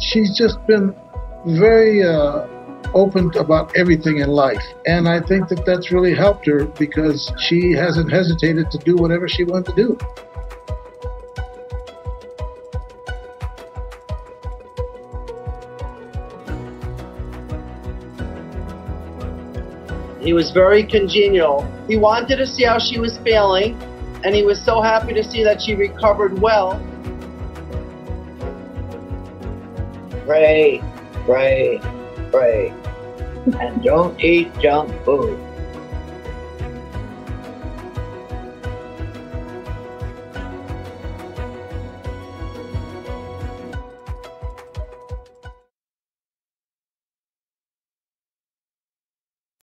she's just been very open about everything in life. And I think that that's really helped her because she hasn't hesitated to do whatever she wanted to do. He was very congenial. He wanted to see how she was feeling, and he was so happy to see that she recovered well. Pray, pray, pray, and don't eat junk food.